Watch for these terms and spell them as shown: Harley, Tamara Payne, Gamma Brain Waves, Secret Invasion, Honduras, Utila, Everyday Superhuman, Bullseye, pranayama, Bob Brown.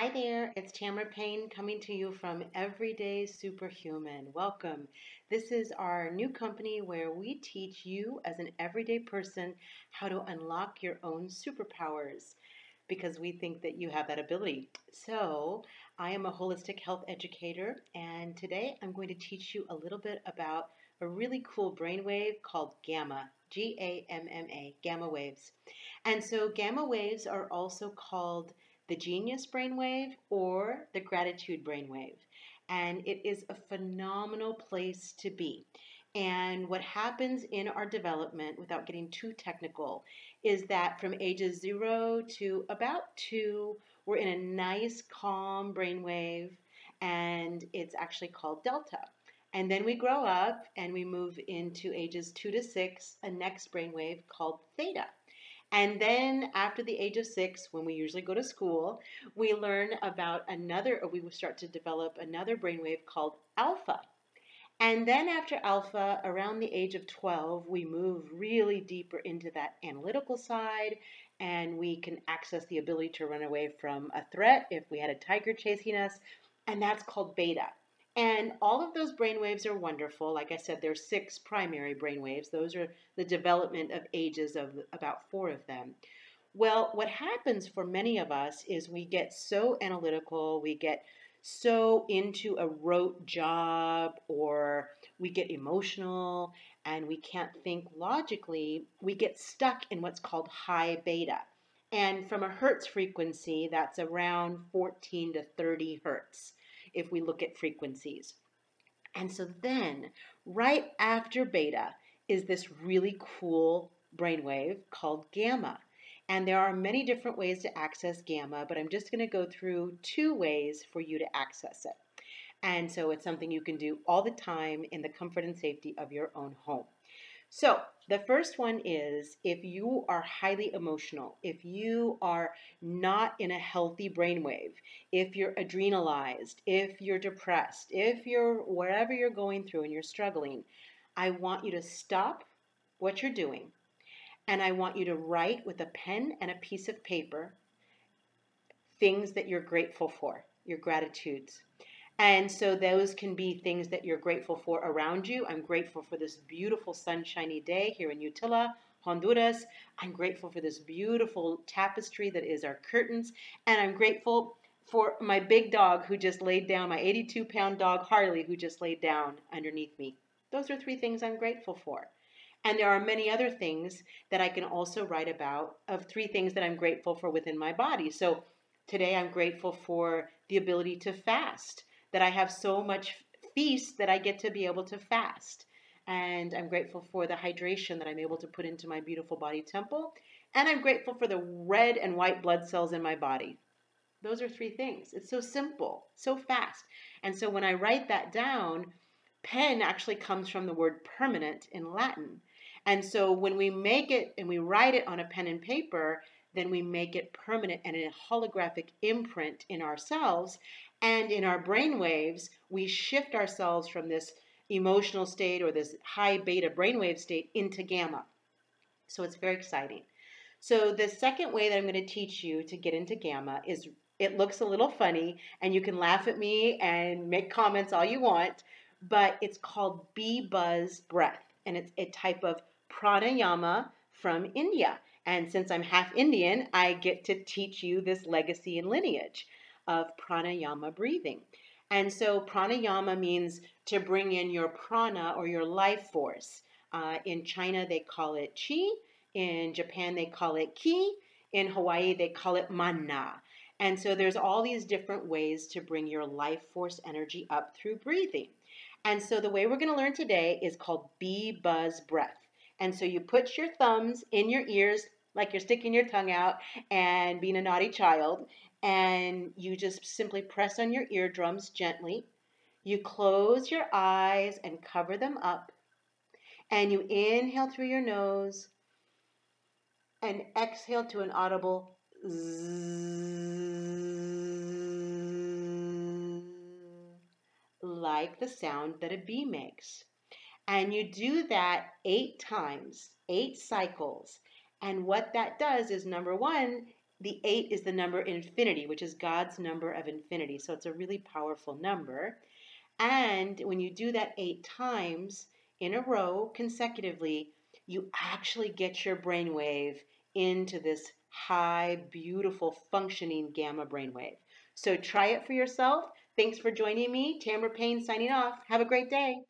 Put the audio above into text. Hi there, it's Tamara Payne coming to you from Everyday Superhuman. Welcome. This is our new company where we teach you as an everyday person how to unlock your own superpowers because we think that you have that ability. So I am a holistic health educator, and today I'm going to teach you a little bit about a really cool brainwave called gamma, G-A-M-M-A, gamma waves. And so gamma waves are also called the genius brainwave or the gratitude brainwave. And it is a phenomenal place to be. And what happens in our development, without getting too technical, is that from ages 0 to about 2, we're in a nice, calm brainwave, and it's actually called delta. And then we grow up and we move into ages 2 to 6, a next brainwave called theta. And then after the age of 6, when we usually go to school, we learn about another, or we will start to develop another brainwave called alpha. And then after alpha, around the age of 12, we move really deeper into that analytical side, and we can access the ability to run away from a threat if we had a tiger chasing us, and that's called beta. And all of those brainwaves are wonderful. Like I said, there are 6 primary brainwaves. Those are the development of ages of about 4 of them. Well, what happens for many of us is we get so analytical, we get so into a rote job, or we get emotional and we can't think logically. We get stuck in what's called high beta. And from a hertz frequency, that's around 14 to 30 hertz. If we look at frequencies. And so then, right after beta is this really cool brainwave called gamma. And there are many different ways to access gamma, but I'm just going to go through 2 ways for you to access it. And so it's something you can do all the time in the comfort and safety of your own home. So the first one is if you are highly emotional, if you are not in a healthy brainwave, if you're adrenalized, if you're depressed, if you're whatever you're going through and you're struggling, I want you to stop what you're doing, and I want you to write with a pen and a piece of paper things that you're grateful for, your gratitudes. And so those can be things that you're grateful for around you. I'm grateful for this beautiful sunshiny day here in Utila, Honduras. I'm grateful for this beautiful tapestry that is our curtains. And I'm grateful for my big dog who just laid down, my 82-pound dog, Harley, who just laid down underneath me. Those are 3 things I'm grateful for. And there are many other things that I can also write about of 3 things that I'm grateful for within my body. So today I'm grateful for the ability to fast. That I have so much feast that I get to be able to fast. And I'm grateful for the hydration that I'm able to put into my beautiful body temple. And I'm grateful for the red and white blood cells in my body. Those are 3 things. It's so simple, so fast. And so when I write that down, pen actually comes from the word permanent in Latin. And so when we make it and we write it on a pen and paper, then we make it permanent and a holographic imprint in ourselves. And in our brainwaves, we shift ourselves from this emotional state or this high beta brainwave state into gamma. So it's very exciting. So the second way that I'm going to teach you to get into gamma is, it looks a little funny, and you can laugh at me and make comments all you want, but it's called bee-buzz breath. And it's a type of pranayama from India. And since I'm half Indian, I get to teach you this legacy and lineage of pranayama breathing. And so pranayama means to bring in your prana or your life force. In China, they call it chi. In Japan, they call it ki. In Hawaii, they call it mana. And so there's all these different ways to bring your life force energy up through breathing. And so the way we're going to learn today is called bee-buzz breath. And so you put your thumbs in your ears like you're sticking your tongue out and being a naughty child. And you just simply press on your eardrums gently. You close your eyes and cover them up. And you inhale through your nose and exhale to an audible zzz, like the sound that a bee makes. And you do that 8 times, 8 cycles. And what that does is, number 1, The 8 is the number infinity, which is God's number of infinity. So it's a really powerful number. And when you do that 8 times in a row consecutively, you actually get your brainwave into this high, beautiful, functioning gamma brainwave. So try it for yourself. Thanks for joining me. Tamara Payne signing off. Have a great day.